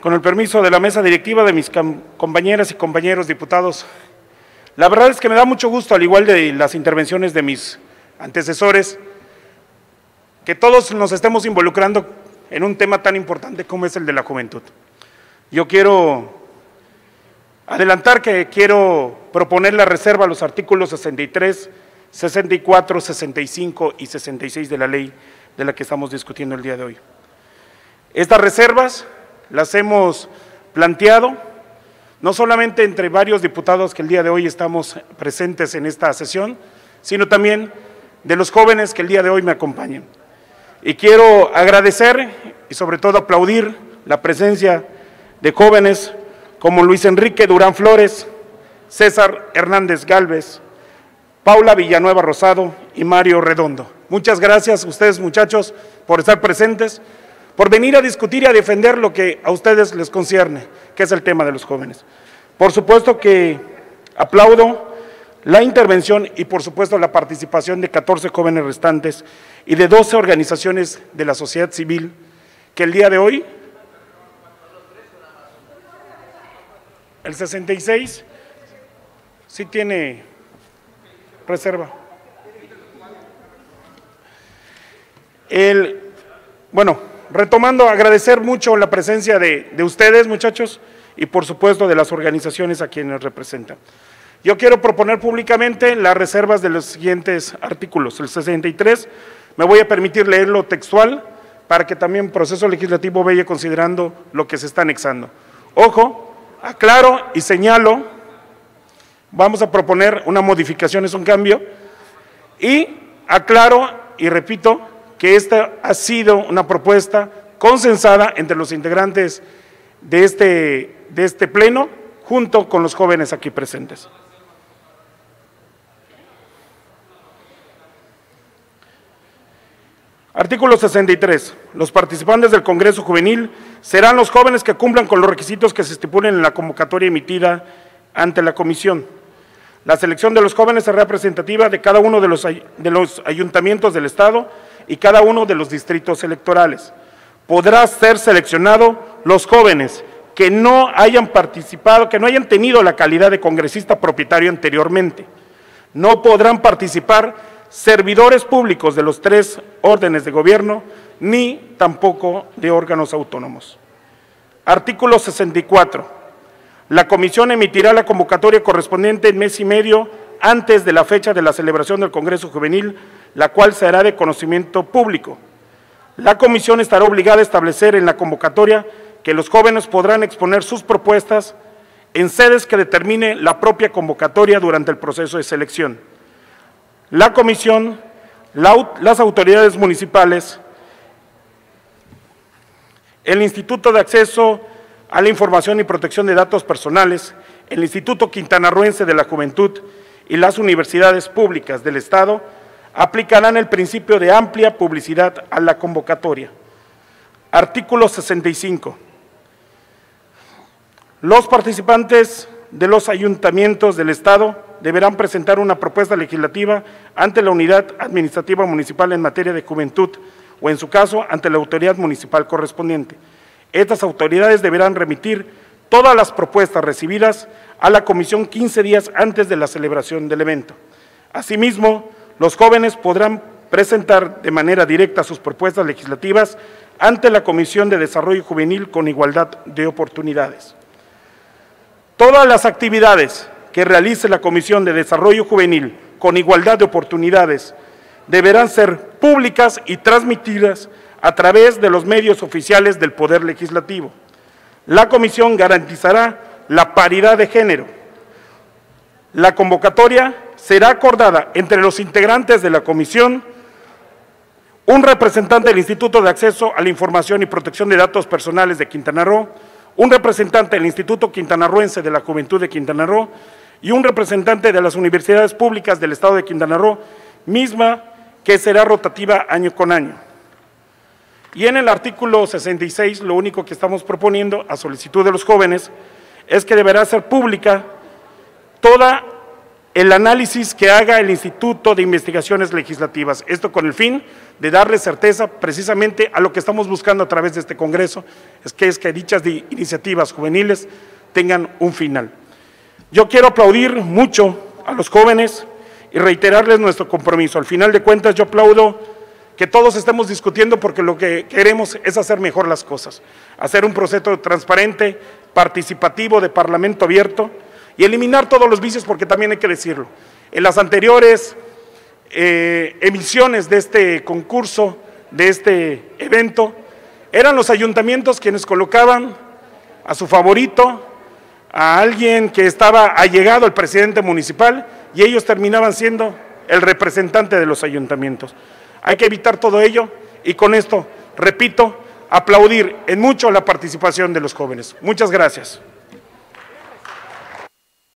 Con el permiso de la mesa directiva, de mis compañeras y compañeros diputados, la verdad es que me da mucho gusto, al igual de las intervenciones de mis antecesores, que todos nos estemos involucrando en un tema tan importante como es el de la juventud. Yo quiero adelantar que quiero proponer la reserva a los artículos 63, 64, 65 y 66 de la ley de la que estamos discutiendo el día de hoy. Estas reservas las hemos planteado no solamente entre varios diputados que el día de hoy estamos presentes en esta sesión, sino también de los jóvenes que el día de hoy me acompañan. Y quiero agradecer y sobre todo aplaudir la presencia de jóvenes como Luis Enrique Durán Flores, César Hernández Galvez, Paula Villanueva Rosado y Mario Redondo. Muchas gracias a ustedes, muchachos, por estar presentes, por venir a discutir y a defender lo que a ustedes les concierne, que es el tema de los jóvenes. Por supuesto que aplaudo la intervención y por supuesto la participación de 14 jóvenes restantes y de 12 organizaciones de la sociedad civil que el día de hoy, el 66, sí tiene reserva. Retomando, agradecer mucho la presencia de ustedes, muchachos, y por supuesto de las organizaciones a quienes representan. Yo quiero proponer públicamente las reservas de los siguientes artículos. El 63, me voy a permitir leerlo textual para que también el proceso legislativo vaya considerando lo que se está anexando. Ojo, aclaro y señalo, vamos a proponer una modificación, es un cambio, y aclaro y repito que esta ha sido una propuesta consensada entre los integrantes de este pleno, junto con los jóvenes aquí presentes. Artículo 63. Los participantes del Congreso Juvenil serán los jóvenes que cumplan con los requisitos que se estipulen en la convocatoria emitida ante la Comisión. La selección de los jóvenes es representativa de cada uno de los ayuntamientos del Estado y cada uno de los distritos electorales. Podrá ser seleccionado los jóvenes que no hayan participado, que no hayan tenido la calidad de congresista propietario anteriormente. No podrán participar servidores públicos de los 3 órdenes de gobierno, ni tampoco de órganos autónomos. Artículo 64. La comisión emitirá la convocatoria correspondiente en mes y medio antes de la fecha de la celebración del Congreso Juvenil, la cual será de conocimiento público. La comisión estará obligada a establecer en la convocatoria que los jóvenes podrán exponer sus propuestas en sedes que determine la propia convocatoria durante el proceso de selección. La comisión, las autoridades municipales, el Instituto de Acceso a la Información y Protección de Datos Personales, el Instituto Quintanarruense de la Juventud y las universidades públicas del Estado aplicarán el principio de amplia publicidad a la convocatoria. Artículo 65. Los participantes de los ayuntamientos del Estado deberán presentar una propuesta legislativa ante la unidad administrativa municipal en materia de juventud o, en su caso, ante la autoridad municipal correspondiente. Estas autoridades deberán remitir todas las propuestas recibidas a la comisión 15 días antes de la celebración del evento. Asimismo, los jóvenes podrán presentar de manera directa sus propuestas legislativas ante la Comisión de Desarrollo Juvenil con Igualdad de Oportunidades. Todas las actividades que realice la Comisión de Desarrollo Juvenil con Igualdad de Oportunidades deberán ser públicas y transmitidas a través de los medios oficiales del Poder Legislativo. La Comisión garantizará la paridad de género. La convocatoria será acordada entre los integrantes de la comisión, un representante del Instituto de Acceso a la Información y Protección de Datos Personales de Quintana Roo, un representante del Instituto Quintanarruense de la Juventud de Quintana Roo y un representante de las universidades públicas del Estado de Quintana Roo, misma que será rotativa año con año. Y en el artículo 66, lo único que estamos proponiendo a solicitud de los jóvenes es que deberá ser pública toda el análisis que haga el Instituto de Investigaciones Legislativas, esto con el fin de darle certeza precisamente a lo que estamos buscando a través de este Congreso, es que dichas iniciativas juveniles tengan un final. Yo quiero aplaudir mucho a los jóvenes y reiterarles nuestro compromiso. Al final de cuentas, yo aplaudo que todos estemos discutiendo porque lo que queremos es hacer mejor las cosas, hacer un proceso transparente, participativo, de parlamento abierto y eliminar todos los vicios, porque también hay que decirlo. En las anteriores emisiones de este concurso, de este evento, eran los ayuntamientos quienes colocaban a su favorito, a alguien que estaba allegado al presidente municipal, y ellos terminaban siendo el representante de los ayuntamientos. Hay que evitar todo ello y con esto, repito, aplaudir en mucho la participación de los jóvenes. Muchas gracias.